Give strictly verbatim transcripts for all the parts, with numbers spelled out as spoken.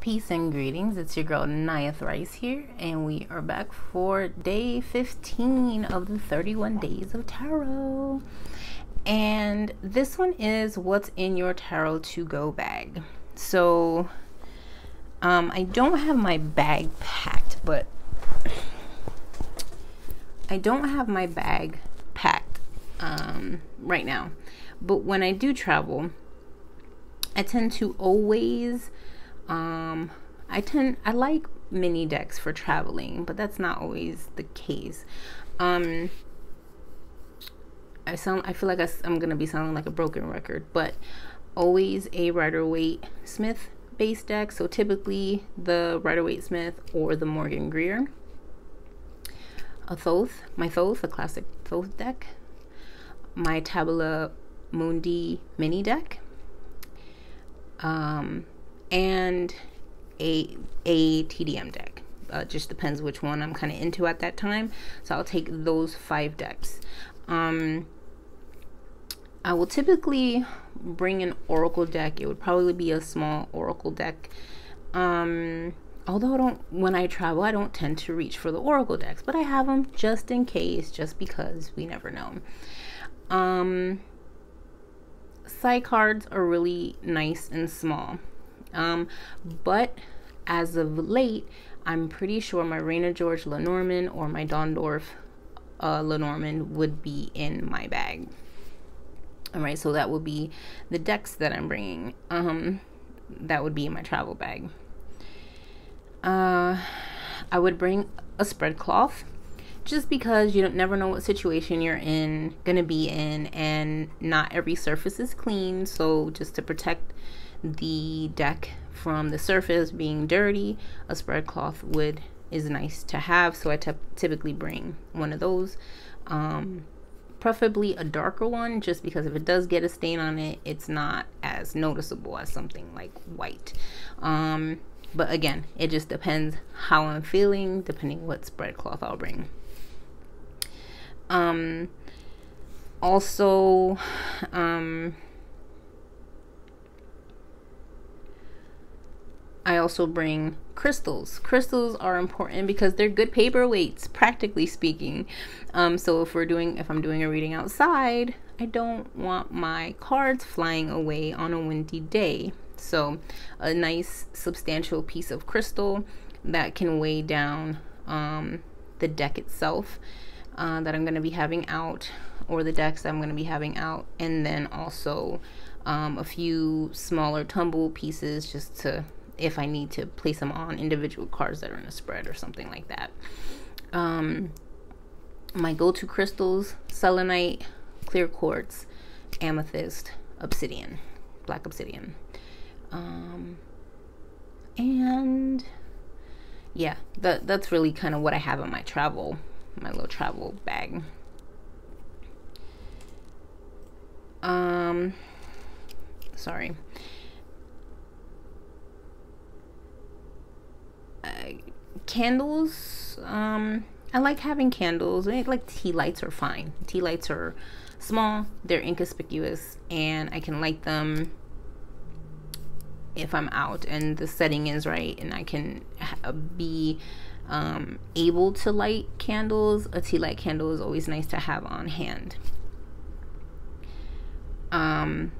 Peace and greetings, it's your girl Nya Thryce here, and we are back for day fifteen of the thirty-one days of tarot. And this one is what's in your tarot to go bag. So um I don't have my bag packed, but I don't have my bag packed um right now, but when I do travel, I tend to always Um, I tend, I like mini decks for traveling, but that's not always the case. Um, I sound, I feel like I, I'm going to be sounding like a broken record, but always a Rider-Waite Smith base deck. So typically the Rider-Waite Smith or the Morgan Greer, a Thoth, my Thoth, a classic Thoth deck, my Tabula Mundi mini deck, um, and a a T D M deck. Uh, just depends which one I'm kind of into at that time, so I'll take those five decks. um I will typically bring an Oracle deck. It would probably be a small Oracle deck, um although I don't, when I travel, I don't tend to reach for the Oracle decks, but I have them just in case, just because we never know. Um side cards are really nice and small. Um, but as of late, I'm pretty sure my Raina George Lenormand or my Dondorf uh, Lenormand would be in my bag. All right, so that would be the decks that I'm bringing. Um, that would be in my travel bag. Uh, I would bring a spread cloth, just because you don't never know what situation you're in, gonna be in, and not every surface is clean. So just to protect the deck from the surface being dirty, a spread cloth would is nice to have, so I typically bring one of those, um preferably a darker one, just because if it does get a stain on it, it's not as noticeable as something like white. Um but again, it just depends how I'm feeling, depending what spread cloth I'll bring. Um also um I also bring crystals. Crystals are important because they're good paperweights, practically speaking. Um, so if we're doing, if I'm doing a reading outside, I don't want my cards flying away on a windy day. So a nice substantial piece of crystal that can weigh down um, the deck itself uh, that I'm going to be having out, or the decks that I'm going to be having out, and then also um, a few smaller tumble pieces just to, if I need to place them on individual cards that are in a spread or something like that. Um, my go-to crystals, selenite, clear quartz, amethyst, obsidian, black obsidian. Um, and yeah, that, that's really kind of what I have in my travel, my little travel bag. Um, sorry. Candles, um I like having candles. I like tea lights are fine. Tea lights are small, they're inconspicuous, and I can light them if I'm out and the setting is right, and I can be um able to light candles. A tea light candle is always nice to have on hand. um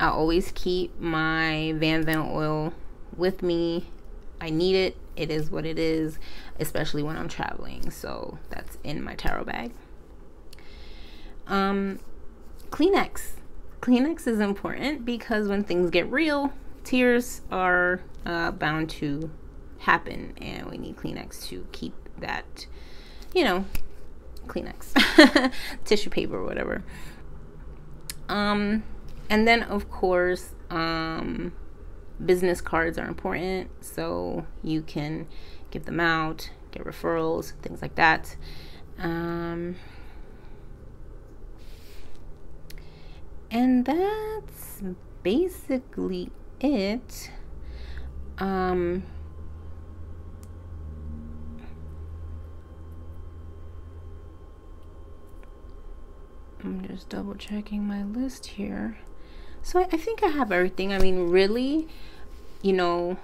I always keep my Van Van oil with me. I need it. It is what it is, especially when I'm traveling. So that's in my tarot bag. Um, Kleenex. Kleenex is important because when things get real, tears are uh, bound to happen, and we need Kleenex to keep that, you know, Kleenex, tissue paper, or whatever. Um, and then of course, um, business cards are important, so you can give them out, get referrals, things like that. Um, and that's basically it. Um, I'm just double checking my list here. So I, I think I have everything. I mean, really, you know,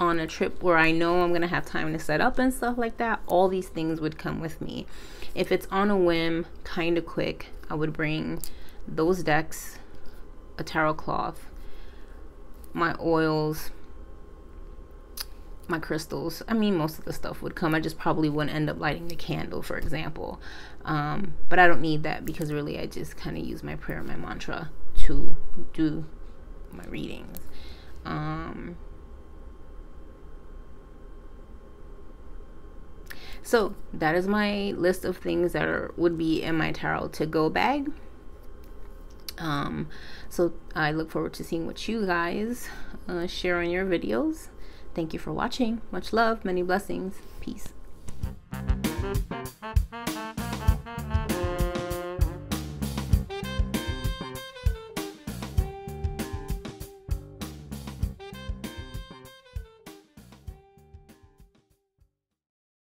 on a trip where I know I'm gonna have time to set up and stuff like that, all these things would come with me. If it's on a whim, kind of quick, I would bring those decks, a tarot cloth, my oils, my crystals. I mean, most of the stuff would come. I just probably wouldn't end up lighting the candle, for example. Um, but I don't need that, because really I just kind of use my prayer and my mantra to do my readings. Um, so that is my list of things that are, would be in my tarot to go bag. Um, so I look forward to seeing what you guys uh, share on your videos. Thank you for watching. Much love, many blessings. Peace.